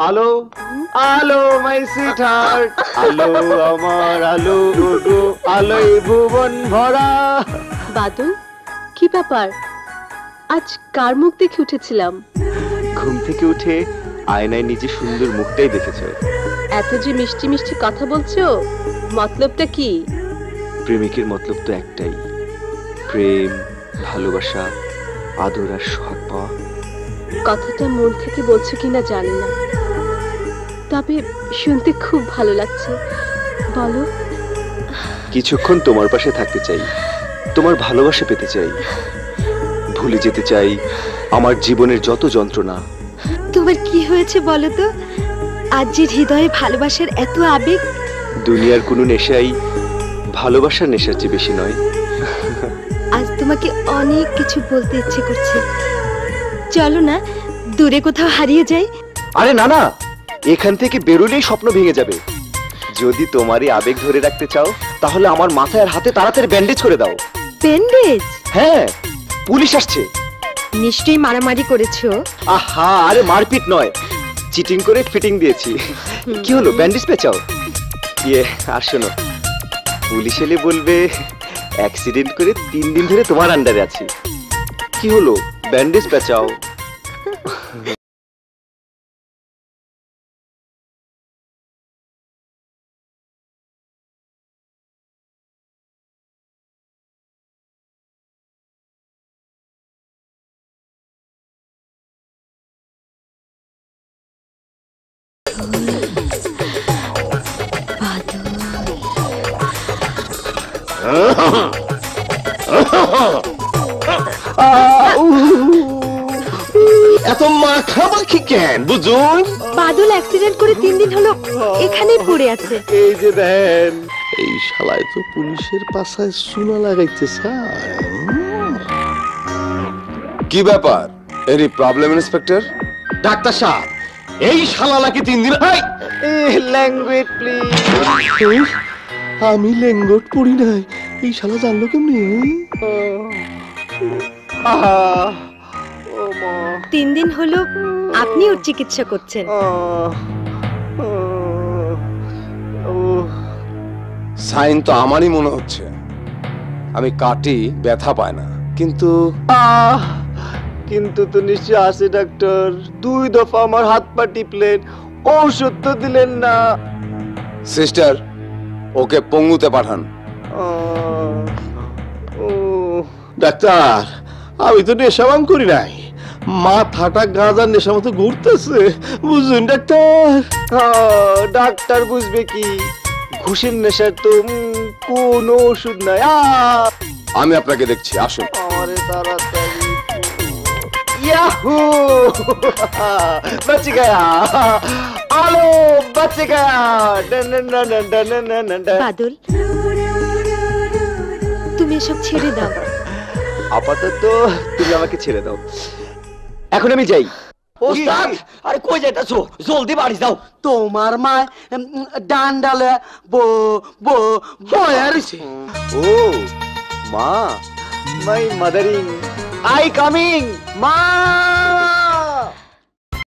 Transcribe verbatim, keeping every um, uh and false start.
आलो आलो माइसी ठाट आलो अमर आलो गुडु आलोय भुवन भरा बादू की ব্যাপার আজ কার মুখ দেখে উঠেছিলাম ঘুম থেকে উঠে আয়নায় নিজে সুন্দর মুখটাই দেখেছো এত যে মিষ্টি মিষ্টি কথা বলছো মতলবটা কি প্রেমিকের মতলব তো একটাই প্রেম ভালোবাসা আদর আর সোহাগ পাওয়া কথাটা মন থেকে বলছো কিনা জানি না তবে শুনতে খুব ভালো লাগছে বলো কিছুক্ষণ তোমার পাশে থাকতে চাই তোমার ভালোবাসা পেতে চাই ভুলে যেতে চাই আমার জীবনের যত যন্ত্রণা তোমার কি হয়েছে বলো তো আজ যে হৃদয়ে ভালোবাসার এত আবেগ দুনিয়ার কোনো নেশাই ভালোবাসার নেশার চেয়ে বেশি নয় আজ তোমাকে অনেক কিছু বলতে ইচ্ছে করছে চলো না দূরে কোথাও হারিয়ে যাই আরে না না এখান থেকে বেরোলেই স্বপ্ন ভেঙে যাবে যদি তোমারই আবেগ ধরে রাখতে চাও তাহলে আমার মাথায় আর হাতে তাড়াতাড়ি ব্যান্ডেজ করে দাও ব্যান্ডেজ হ্যাঁ পুলিশ আসছে নিশ্চয়ই মারামারি করেছো আহা আরে মারপিট নয় চিটিং করে ফিটিং দিয়েছি কি হলো ব্যান্ডেজ পেছাও ইয়ে আর শোনো পুলিশ এলে বলবে অ্যাক্সিডেন্ট করে তিন দিন ধরে তোমার আন্ডারে আছি কি হলো ব্যান্ডেজ পেছাও बादल एक्सीडेंट करे तीन दिन हलो एखाने पड़े आछे এই যে দেন এই শালায় তো পুলিশের পাশায় সোনা লাগাইতে চায় কি ব্যাপার এরি প্রবলেম ইন্সপেক্টর ডাক্তার সাহেব এই শালা নাকি তিন দিন এই ল্যাঙ্গুয়েজ প্লিজ আমি ল্যাঙ্গুয়েজ পড়ি নাই এই শালা জানলো কেমনে আহা ও মা তিন দিন হলো আপনি ওর চিকিৎসা করছেন সাইন তো আমারই মনে হচ্ছে আমি কাটি ব্যথা পায় না কিন্তু কিন্তু তো নিশ্চয় আছে ডাক্তার দুই দফা আমার হাত পা টিপলেন ঔষধ তো দিলেন না সিস্টার ওকে পঙ্গুতে পাঠান ডাক্তার আমি তো নেশাবান করি নাই মাথাটা গাঁজার নেশার মতো ঘুরতেছে বুঝুন ডাক্তার ডাক্তার বুঝবে কি ঘুষের নেশার তো কোনো ওষুধ নাই আমি আপনাকে দেখছি আসুন আরে তাড়াতাড়ি ইয়াহু বাঁচে গয়া আলো বাঁচে গয়া ডন ডন ডন ডন ডন বাদল তুমি সব ছেড়ে দাও আপাতত তুমি আমাকে ছেড়ে দাও এখন আমি যাই ওস্তাদ আরে কই যাইতাছো জলদি বাড়ি যাও তোমার মা ডান্ডালে বো বো বয়ারিছে ও মা মাই মাদারিং আই কামিং মা